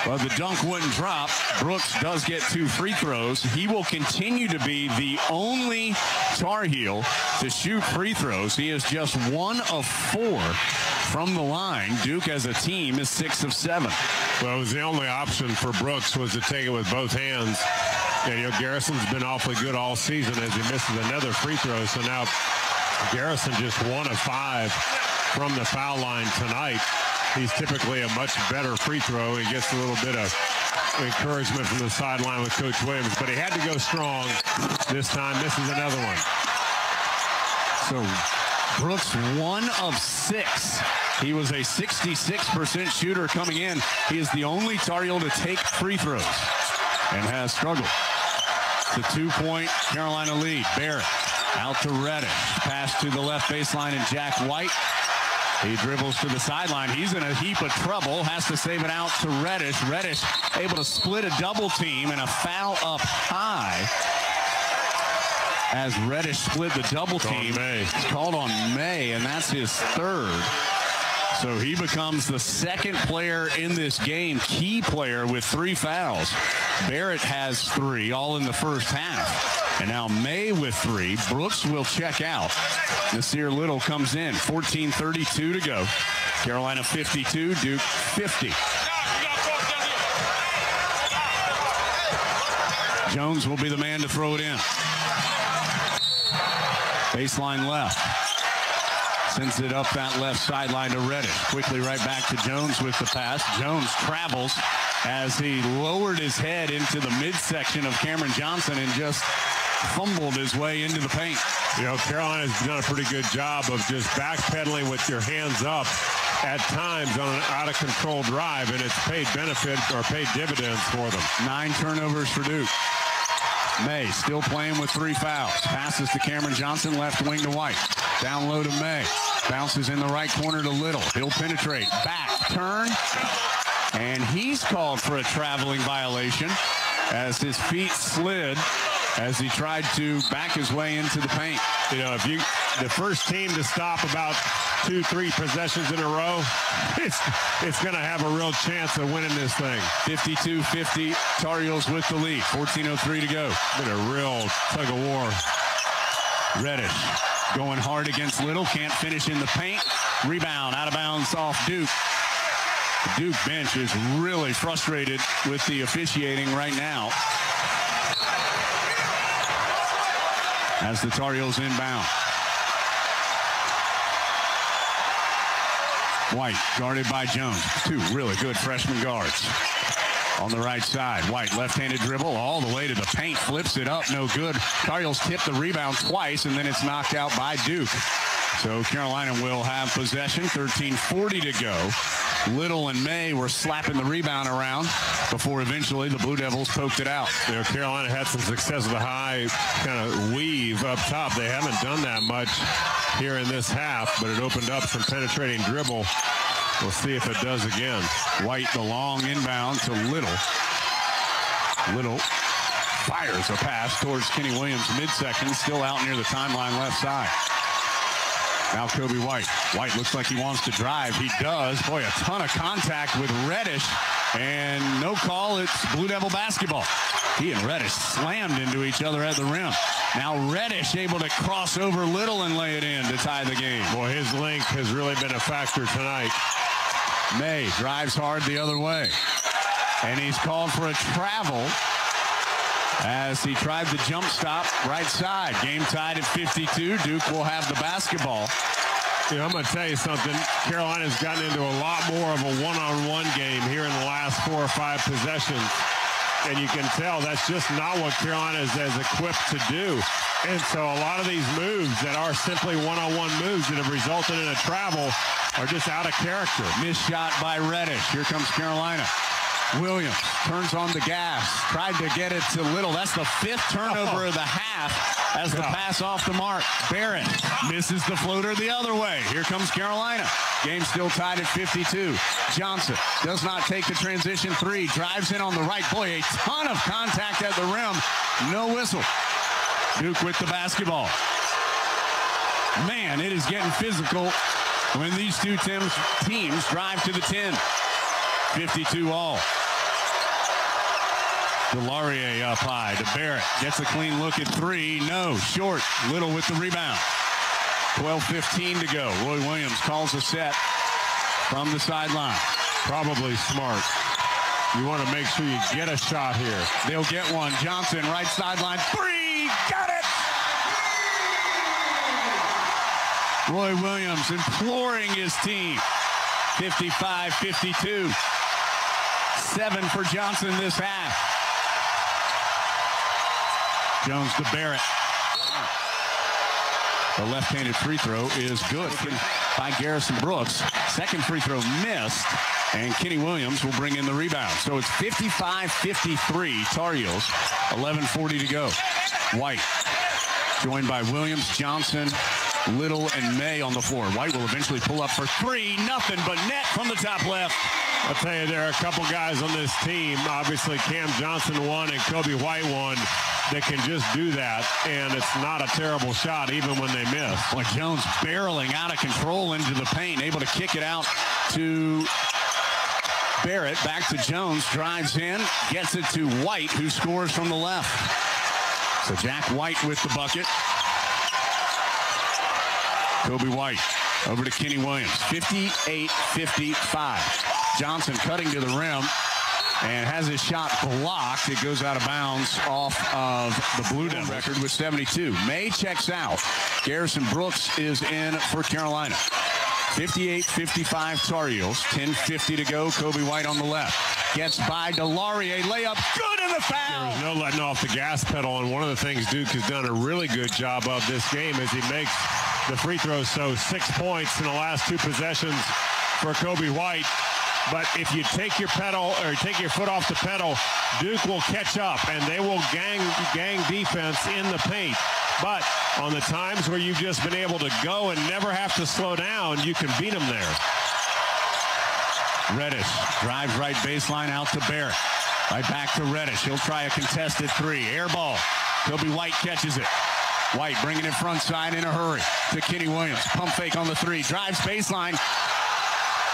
but the dunk wouldn't drop. Brooks does get two free throws. He will continue to be the only Tar Heel to shoot free throws. He is just 1 of 4 from the line. Duke as a team is 6 of 7. Well, it was the only option for Brooks was to take it with both hands. And, you know, Garrison's been awfully good all season as he misses another free throw. So now Garrison just 1 of 5 from the foul line tonight. He's typically a much better free throw. He gets a little bit of encouragement from the sideline with Coach Williams, but he had to go strong this time. This is another one. So Brooks, 1 of 6. He was a 66% shooter coming in. He is the only Tar Heel to take free throws and has struggled. The 2-point Carolina lead. Barrett out to Reddish. Pass to the left baseline and Jack White. He dribbles to the sideline. He's in a heap of trouble. Has to save it out to Reddish. Reddish able to split a double team and a foul up high. As Reddish split the double team, it's called on Maye, and that's his third. So he becomes the second player in this game, key player, with 3 fouls. Barrett has 3, all in the first half. And now Maye with 3. Brooks will check out. Nasir Little comes in, 14:32 to go. Carolina 52, Duke 50. Jones will be the man to throw it in. Baseline left. Sends it up that left sideline to Reddish. Quickly right back to Jones with the pass. Jones travels as he lowered his head into the midsection of Cameron Johnson and just fumbled his way into the paint. You know, Carolina's done a pretty good job of just backpedaling with your hands up at times on an out-of-control drive, and it's paid benefit or paid dividends for them. 9 turnovers for Duke. Maye still playing with 3 fouls. Passes to Cameron Johnson, left wing to White. Down low to Maye. Bounces in the right corner to Little. He'll penetrate. Back. Turn. And he's called for a traveling violation as his feet slid as he tried to back his way into the paint. You know, if you the first team to stop about 2-3 possessions in a row, it's going to have a real chance of winning this thing. 52-50, Tar Heels with the lead. 14:03 to go. Been a real tug of war. Reddish going hard against Little. Can't finish in the paint. Rebound out of bounds off Duke. The Duke bench is really frustrated with the officiating right now. As the Tar Heels inbound. White guarded by Jones. 2 really good freshman guards. On the right side, White left-handed dribble all the way to the paint. Flips it up, no good. Tar Heels tip the rebound twice, and then it's knocked out by Duke. So Carolina will have possession. 13:40 to go. Little and Maye were slapping the rebound around before eventually the Blue Devils poked it out. You know, Carolina had some success with a high kind of weave up top. They haven't done that much here in this half, but it opened up some penetrating dribble. We'll see if it does again. White the long inbound to Little. Little fires a pass towards Kenny Williams midsection, still out near the timeline left side. Now Coby White. White looks like he wants to drive. He does. Boy, a ton of contact with Reddish. And no call. It's Blue Devil basketball. He and Reddish slammed into each other at the rim. Now Reddish able to cross over Little and lay it in to tie the game. Boy, his length has really been a factor tonight. Maye drives hard the other way. And he's called for a travel as he tried the jump stop right side. Game tied at 52. Duke will have the basketball. You know, I'm going to tell you something. Carolina's gotten into a lot more of a one-on-one game here in the last 4 or 5 possessions. And you can tell that's just not what Carolina is as equipped to do. And so a lot of these moves that are simply one-on-one moves that have resulted in a travel are just out of character. Missed shot by Reddish. Here comes Carolina. Williams turns on the gas, tried to get it to Little. That's the 5th turnover of the half. as the pass off the mark. Barrett misses the floater the other way. Here comes Carolina. Game still tied at 52. Johnson does not take the transition three. Drives in on the right. Boy, a ton of contact at the rim. No whistle. Duke with the basketball. Man, it is getting physical when these two teams drive to the 10. 52 all. DeLaurier up high to Barrett. Gets a clean look at three. No, short. Little with the rebound. 12:15 to go. Roy Williams calls a set from the sideline. Probably smart. You want to make sure you get a shot here. They'll get one. Johnson, right sideline. Three! Got it! Roy Williams imploring his team. 55-52. 7 for Johnson this half. Jones to Barrett. The left-handed free throw is good by Garrison Brooks. Second free throw missed, and Kenny Williams will bring in the rebound. So it's 55-53, Tar Heels, 11:40 to go. White, joined by Williams, Johnson, Little, and Maye on the floor. White will eventually pull up for three, nothing but net from the top left. I'll tell you, there are a couple guys on this team, obviously Cam Johnson one and Coby White one, that can just do that, and it's not a terrible shot even when they miss. Well, Jones barreling out of control into the paint, able to kick it out to Barrett, back to Jones, drives in, gets it to White, who scores from the left. So Jack White with the bucket. Coby White over to Kenny Williams, 58-55. Johnson cutting to the rim, and has his shot blocked. It goes out of bounds off of the Blue Devils record with 72. Maye checks out. Garrison Brooks is in for Carolina. 58-55 Tar Heels. 10:50 to go. Coby White on the left. Gets by DeLaurier. Layup good in the foul. There's no letting off the gas pedal. And one of the things Duke has done a really good job of this game is he makes the free throws. So 6 points in the last two possessions for Coby White. But if you take your pedal or take your foot off the pedal, Duke will catch up, and they will gang defense in the paint. But on the times where you've just been able to go and never have to slow down, you can beat them there. Reddish drives right baseline out to Barrett. Right back to Reddish. He'll try a contested three. Air ball. Kobe White catches it. White bringing it front side in a hurry to Kenny Williams. Pump fake on the three. Drives baseline.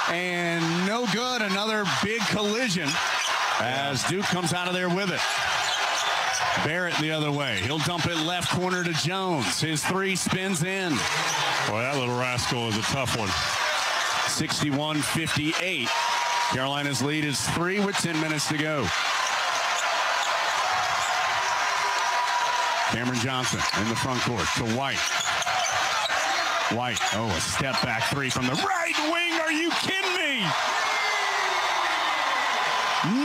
And no good, another big collision as Duke comes out of there with it. Barrett the other way. He'll dump it left corner to Jones. His three spins in. Boy, that little rascal is a tough one. 61-58. Carolina's lead is 3 with 10 minutes to go. Cameron Johnson in the front court to White. White, oh, a step back three from the right wing. Are you kidding me?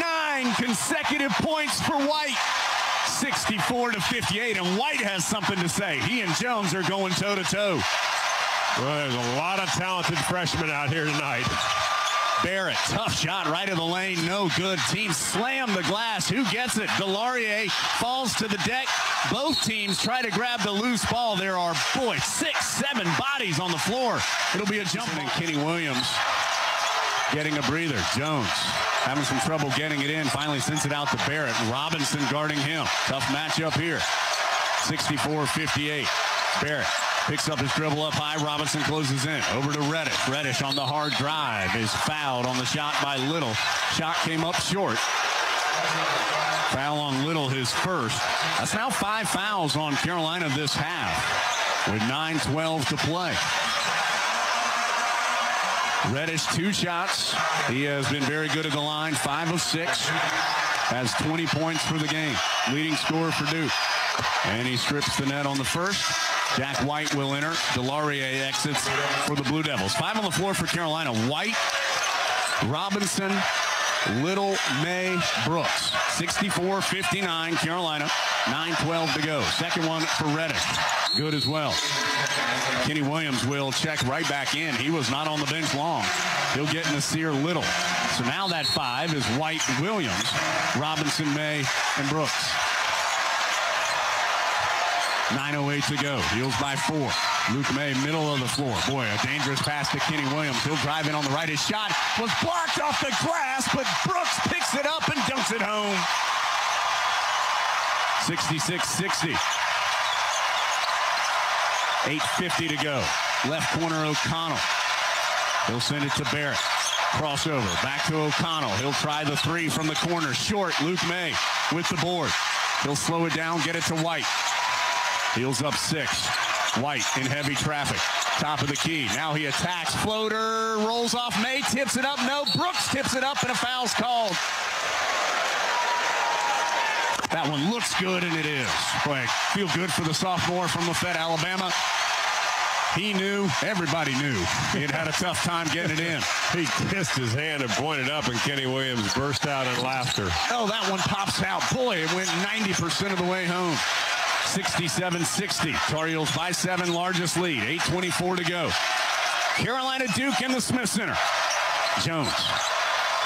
9 consecutive points for White. 64-58, and White has something to say. He and Jones are going toe-to-toe. Well, there's a lot of talented freshmen out here tonight. Barrett, tough shot right of the lane. No good. Team slam the glass. Who gets it? DeLaurier falls to the deck. Both teams try to grab the loose ball. There are, boy, 6, 7 bodies on the floor. It'll be a jump. And Kenny Williams getting a breather. Jones having some trouble getting it in. Finally sends it out to Barrett. Robinson guarding him. Tough matchup here. 64-58. Barrett picks up his dribble up high. Robinson closes in. Over to Reddish. Reddish on the hard drive is fouled on the shot by Little. Shot came up short. Foul on Little, his first. That's now 5 fouls on Carolina this half with 9:12 to play. Reddish 2 shots. He has been very good at the line. 5 of 6. Has 20 points for the game. Leading scorer for Duke. And he strips the net on the first. Jack White will enter. DeLaurier exits for the Blue Devils. 5 on the floor for Carolina. White, Robinson, Little, Maye, Brooks. 64-59, Carolina. 9:12 to go. Second one for Reddish. Good as well. Kenny Williams will check right back in. He was not on the bench long. He'll get Nasir Little. So now that 5 is White, Williams, Robinson, Maye, and Brooks. 9:08 to go. Heels by 4. Luke Maye, middle of the floor. Boy, a dangerous pass to Kenny Williams. He'll drive in on the right. His shot was blocked off the grass, but Brooks picks it up and dunks it home. 66-60. 8:50 to go. Left corner, O'Connell. He'll send it to Barrett. Crossover, back to O'Connell. He'll try the three from the corner. Short, Luke Maye with the board. He'll slow it down, get it to White. Heels up 6. White in heavy traffic. Top of the key. Now he attacks. Floater, rolls off. Maye tips it up. No, Brooks tips it up, and a foul's called. That one looks good, and it is. Boy, feel good for the sophomore from Lafayette, Alabama. He knew, everybody knew. He had had a tough time getting it in. He kissed his hand and pointed up, and Kenny Williams burst out in laughter. Oh, that one pops out. Boy, it went 90% of the way home. 67-60. Tar Heels by 7, largest lead. 8:24 to go. Carolina Duke in the Smith Center. Jones,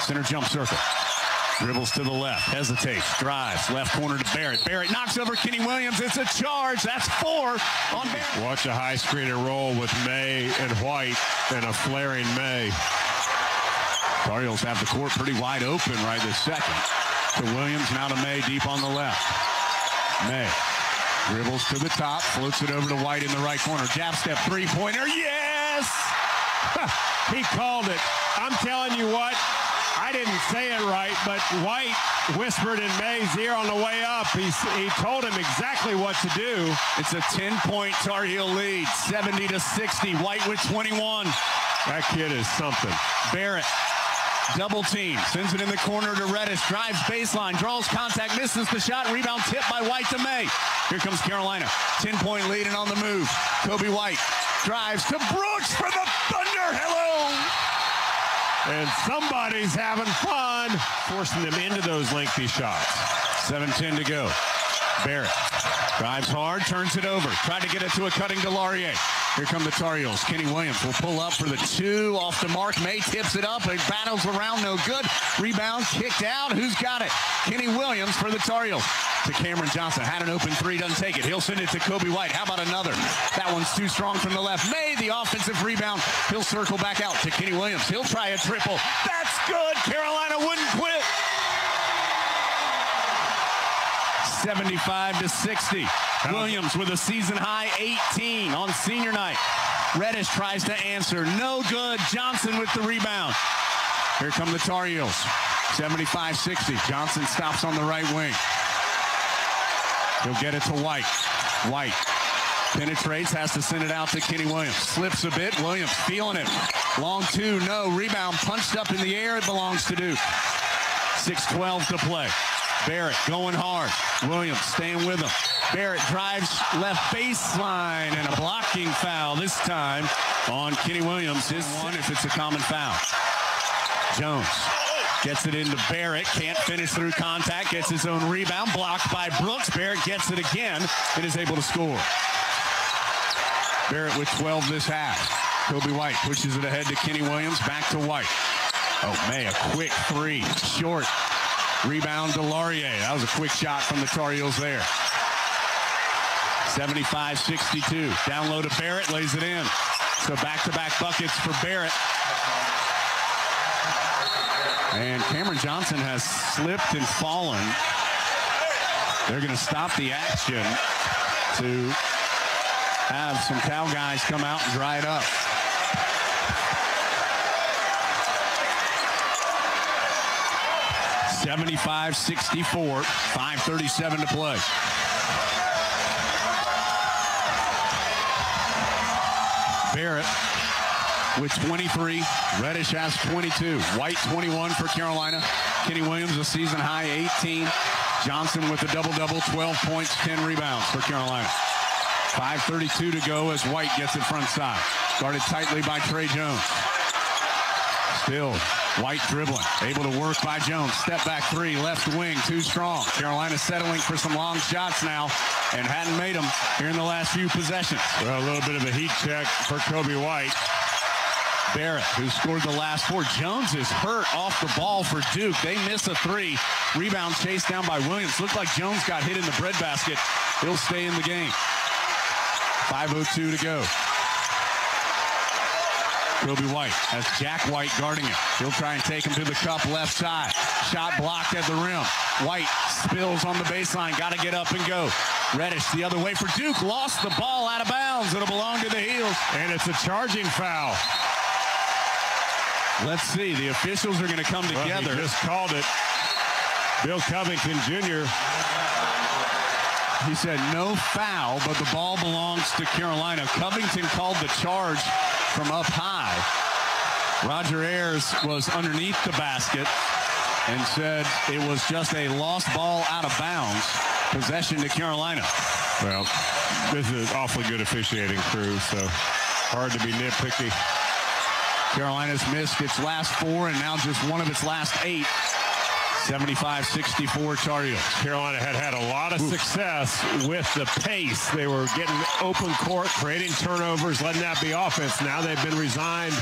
center jump circle. Dribbles to the left, hesitates, drives, left corner to Barrett. Barrett knocks over Kenny Williams. It's a charge. That's 4 on Barrett. Watch a high screen and roll with Maye and White and a flaring Maye. Tar Heels have the court pretty wide open right this second. To Williams, now to Maye, deep on the left. Maye dribbles to the top, floats it over to White in the right corner. Jab step three-pointer. Yes! He called it. I'm telling you what. I didn't say it right, but White whispered in May's ear on the way up. He told him exactly what to do. It's a 10-point Tar Heel lead, 70-60. White with 21. That kid is something. Barrett, double team, sends it in the corner to Reddish, drives baseline, draws contact, misses the shot, rebound tip by White to Maye. Here comes Carolina, 10-point lead and on the move. Coby White drives to Brooks for the Thunder. Hello! And somebody's having fun forcing them into those lengthy shots. 7:10 to go. Barrett drives hard, turns it over. Tried to get it to a cutting DeLaurier. Here come the Tar Heels. Kenny Williams will pull up for the 2 off the mark. Maye tips it up. He battles around, no good. Rebound kicked out. Who's got it? Kenny Williams for the Tar Heels. To Cameron Johnson. Had an open three, doesn't take it. He'll send it to Coby White. How about another? That one's too strong from the left. Maye, the offensive rebound. He'll circle back out to Kenny Williams. He'll try a triple. That's good. Carolina wouldn't quit. 75-60. Williams with a season high 18 on senior night. Reddish tries to answer. No good. Johnson with the rebound. Here come the Tar Heels. 75-60. Johnson stops on the right wing. He'll get it to White. White penetrates, has to send it out to Kenny Williams. Slips a bit. Williams feeling it. Long 2, no. Rebound punched up in the air. It belongs to Duke. 6:12 to play. Barrett going hard. Williams staying with him. Barrett drives left baseline and a blocking foul this time on Kenny Williams. His one if it's a common foul. Jones gets it into Barrett, can't finish through contact, gets his own rebound, blocked by Brooks. Barrett gets it again and is able to score. Barrett with 12 this half. Coby White pushes it ahead to Kenny Williams, back to White. Oh, Maye, a quick three, short. Rebound to DeLaurier. That was a quick shot from the Tar Heels there. 75-62. Down low to Barrett, lays it in. So back-to-back buckets for Barrett. And Cameron Johnson has slipped and fallen. They're going to stop the action to have some Cal guys come out and dry it up. $75-64, 5:37 to play. Barrett with 23, Reddish has 22, White 21 for Carolina, Kenny Williams a season high 18, Johnson with a double-double, 12 points, 10 rebounds for Carolina. 5:32 to go as White gets it front side, guarded tightly by Trey Jones. Still White dribbling, able to work by Jones. Step back three, left wing, too strong. Carolina settling for some long shots now and hadn't made them here in the last few possessions. Well, a little bit of a heat check for Coby White. Barrett, who scored the last 4. Jones is hurt off the ball for Duke. They miss a three. Rebound chased down by Williams. Looked like Jones got hit in the breadbasket. He'll stay in the game. 5:02 to go. Coby White has Jack White guarding him. He'll try and take him to the cup left side. Shot blocked at the rim. White spills on the baseline. Got to get up and go. Reddish the other way for Duke. Lost the ball out of bounds. It'll belong to the Heels. And it's a charging foul. Let's see. The officials are going to come together. Well, he just called it. Bill Covington Jr. He said no foul, but the ball belongs to Carolina. Covington called the charge from up high. Roger Ayers was underneath the basket and said it was just a lost ball out of bounds. Possession to Carolina. Well, this is an awfully good officiating crew, so hard to be nitpicky. Carolina's missed its last four and now just one of its last eight. 75-64 Tar Heels. Carolina had a lot of success with the pace. They were getting open court, creating turnovers, letting that be offense. Now they've been resigned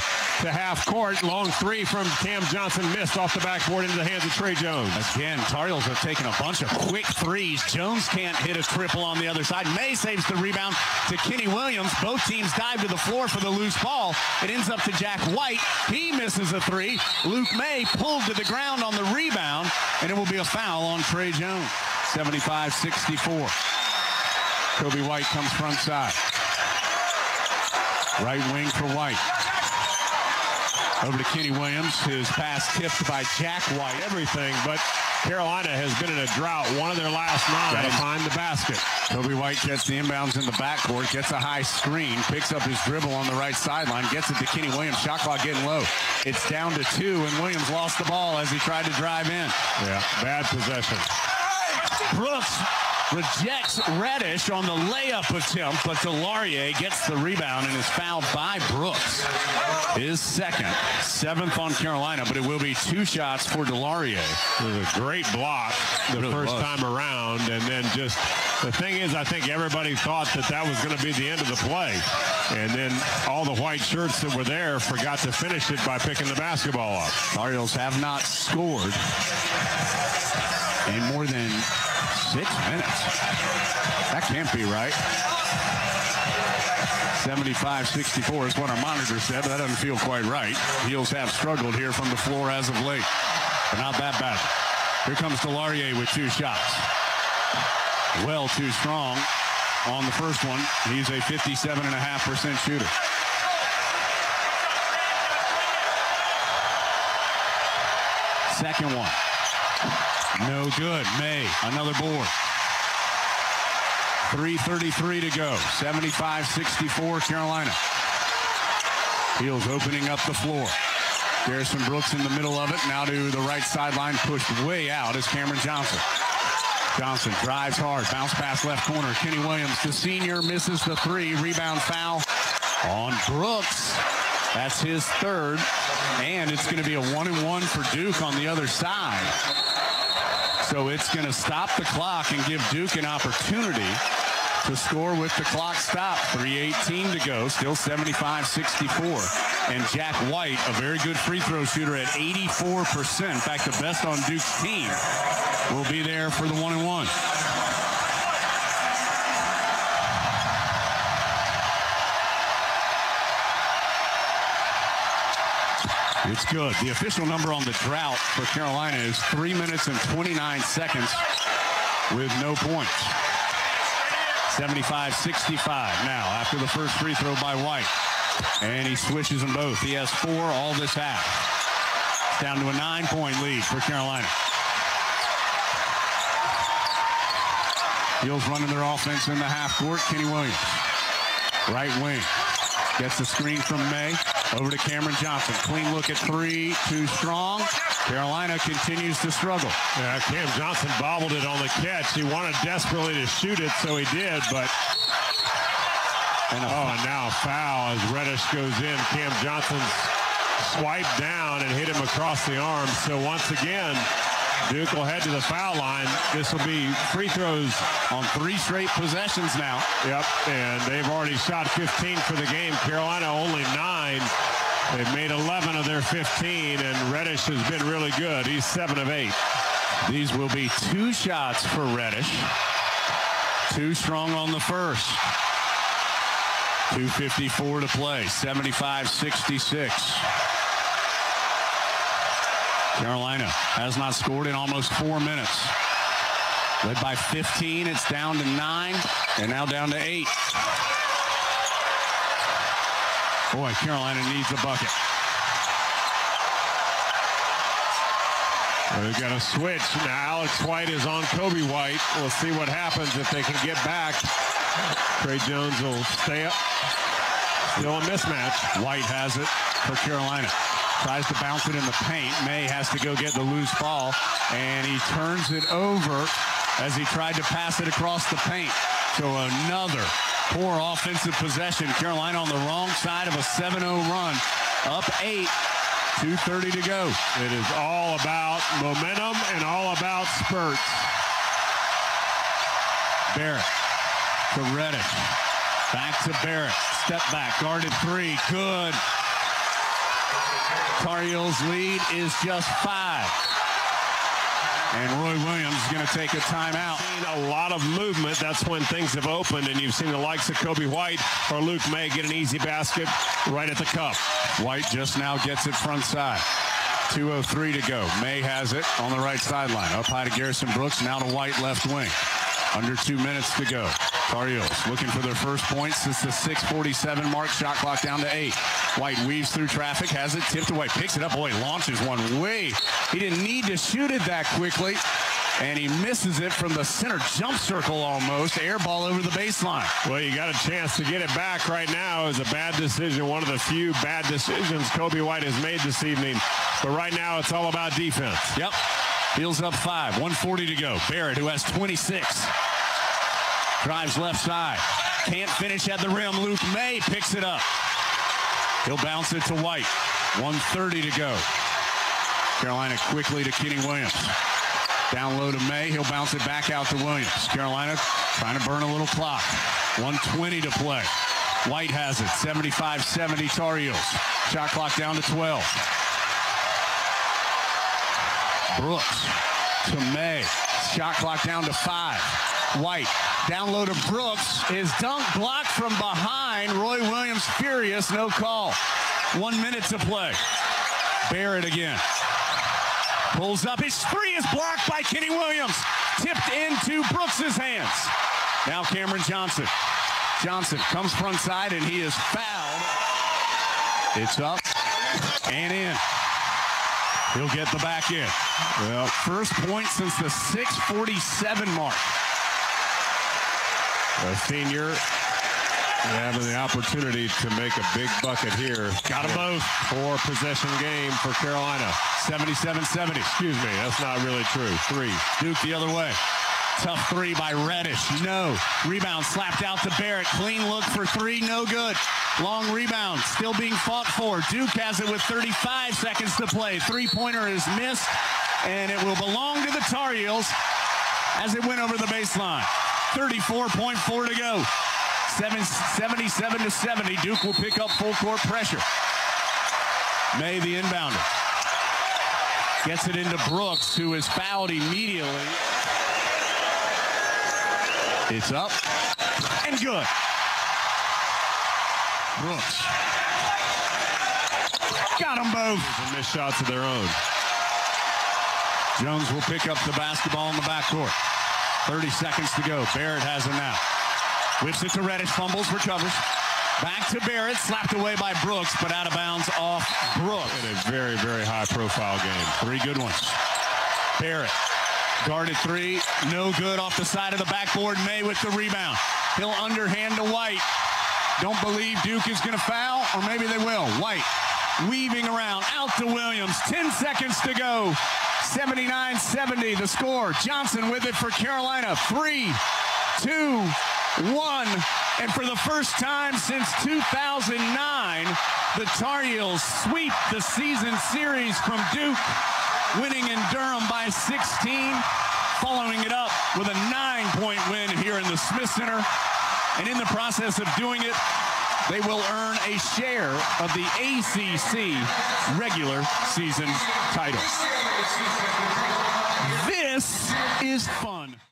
to half court. Long three from Cam Johnson missed off the backboard into the hands of Trey Jones. Again, Tar Heels have taken a bunch of quick threes. Jones can't hit a triple on the other side. Maye saves the rebound to Kenny Williams. Both teams dive to the floor for the loose ball. It ends up to Jack White. He misses a three. Luke Maye pulled to the ground on the rebound. And it will be a foul on Trey Jones. 75-64. Coby White comes front side. Right wing for White. Over to Kenny Williams. His pass tipped by Jack White. Everything, but Carolina has been in a drought. One of their last 9 behind the basket. Coby White gets the inbounds in the backcourt. Gets a high screen. Picks up his dribble on the right sideline. Gets it to Kenny Williams. Shot clock getting low. It's down to 2, and Williams lost the ball as he tried to drive in. Yeah, bad possession. Brooks rejects Reddish on the layup attempt, but DeLaurier gets the rebound and is fouled by Brooks. His second, 7th on Carolina, but it will be 2 shots for DeLaurier. It was a great block the first time around, and then just... The thing is, I think everybody thought that that was going to be the end of the play. And then all the white shirts that were there forgot to finish it by picking the basketball up. Tar Heels have not scored in more than 6 minutes. That can't be right. 75-64 is what our monitor said, but that doesn't feel quite right. Heels have struggled here from the floor as of late, but not that bad. Here comes DeLaurier with 2 shots. Well, too strong on the first one. He's a 57.5% shooter. Second one. No good. Maye, another board. 3:33 to go. 75-64 Carolina. Heels opening up the floor. Garrison Brooks in the middle of it. Now to the right sideline, pushed way out as Cameron Johnson. Johnson drives hard, bounce pass left corner. Kenny Williams, the senior, misses the three. Rebound foul on Brooks. That's his third, and it's going to be a 1-and-1 for Duke on the other side. So it's going to stop the clock and give Duke an opportunity to score with the clock stop. 3:18 to go, still 75-64. And Jack White, a very good free throw shooter at 84%. In fact, the best on Duke's team. Will be there for the 1-and-1. It's good. The official number on the drought for Carolina is 3 minutes and 29 seconds with no points. 75-65 now after the first free throw by White. And he swishes them both. He has 4 all this half. It's down to a 9-point lead for Carolina. Heels running their offense in the half court. Kenny Williams, right wing, gets the screen from Maye. Over to Cameron Johnson. Clean look at three, too strong. Carolina continues to struggle. Yeah, Cam Johnson bobbled it on the catch. He wanted desperately to shoot it, so he did, but... And now a foul as Reddish goes in. Cam Johnson swiped down and hit him across the arm. So once again... Duke will head to the foul line. This will be free throws on 3 straight possessions now. Yep, and they've already shot 15 for the game. Carolina only 9. They've made 11 of their 15, and Reddish has been really good. He's 7 of 8. These will be 2 shots for Reddish. Too strong on the first. 2:54 to play, 75-66. Carolina has not scored in almost 4 minutes. Led by 15, it's down to 9, and now down to 8. Boy, Carolina needs a bucket. They've got a switch. Now Alex White is on Coby White. We'll see what happens if they can get back. Trey Jones will stay up. Still a mismatch. White has it for Carolina. Tries to bounce it in the paint. Maye has to go get the loose ball, and he turns it over as he tried to pass it across the paint. So another poor offensive possession. Carolina on the wrong side of a 7-0 run. Up 8, 2:30 to go. It is all about momentum and all about spurts. Barrett to Reddish. Back to Barrett. Step back. Guarded 3. Good. Tar Heels lead is just 5. And Roy Williams is going to take a timeout. A lot of movement. That's when things have opened, and you've seen the likes of Coby White or Luke Maye get an easy basket right at the cup. White just now gets it front side. 2:03 to go. Maye has it on the right sideline. Up high to Garrison Brooks, now to White left wing. Under 2 minutes to go. Tar Heels looking for their first point since the 6:47 mark. Shot clock down to 8. White weaves through traffic, has it tipped away, picks it up. Boy, launches one way. He didn't need to shoot it that quickly, and he misses it from the center jump circle almost. Air ball over the baseline. Well, you got a chance to get it back right now. Is a bad decision, one of the few bad decisions Coby White has made this evening. But right now, it's all about defense. Yep. Heels up 5, 1:40 to go. Barrett, who has 26. Drives left side. Can't finish at the rim. Luke Maye picks it up. He'll bounce it to White. 1:30 to go. Carolina quickly to Kenny Williams. Down low to Maye. He'll bounce it back out to Williams. Carolina trying to burn a little clock. 1:20 to play. White has it. 75-70 Tar Heels. Shot clock down to 12. Brooks to Maye. Shot clock down to 5. White down low to Brooks. His dunk blocked from behind. Roy Williams furious. No call. 1 minute to play. Barrett again. Pulls up. His three is blocked by Kenny Williams. Tipped into Brooks's hands. Now Cameron Johnson. Johnson comes front side, and he is fouled. It's up and in. He'll get the back in. Well, first point since the 6:47 mark. A senior having the opportunity to make a big bucket here. Got them both. Four-possession game for Carolina. 77-70. Excuse me, that's not really true. 3. Duke the other way. Tough three by Reddish. No. Rebound slapped out to Barrett. Clean look for 3. No good. Long rebound. Still being fought for. Duke has it with 35 seconds to play. Three-pointer is missed, and it will belong to the Tar Heels as it went over the baseline. 34.4 to go. 77-70. Duke will pick up full-court pressure. Maye, the inbounder, gets it into Brooks, who is fouled immediately. It's up and good. Brooks got them both. And missed shots of their own. Jones will pick up the basketball in the backcourt. 30 seconds to go. Barrett has it now. Whips it to Reddish, fumbles, recovers. Back to Barrett, slapped away by Brooks, but out of bounds off Brooks. In a very, very high-profile game. 3 good ones. Barrett, guarded 3, no good off the side of the backboard. Maye with the rebound. He'll underhand to White. Don't believe Duke is going to foul, or maybe they will. White weaving around, out to Williams. 10 seconds to go. 79-70, the score. Johnson with it for Carolina. 3, 2, 1. And for the first time since 2009, the Tar Heels sweep the season series from Duke, winning in Durham by 16, following it up with a 9-point win here in the Smith Center. And in the process of doing it, they will earn a share of the ACC regular season title. This is fun.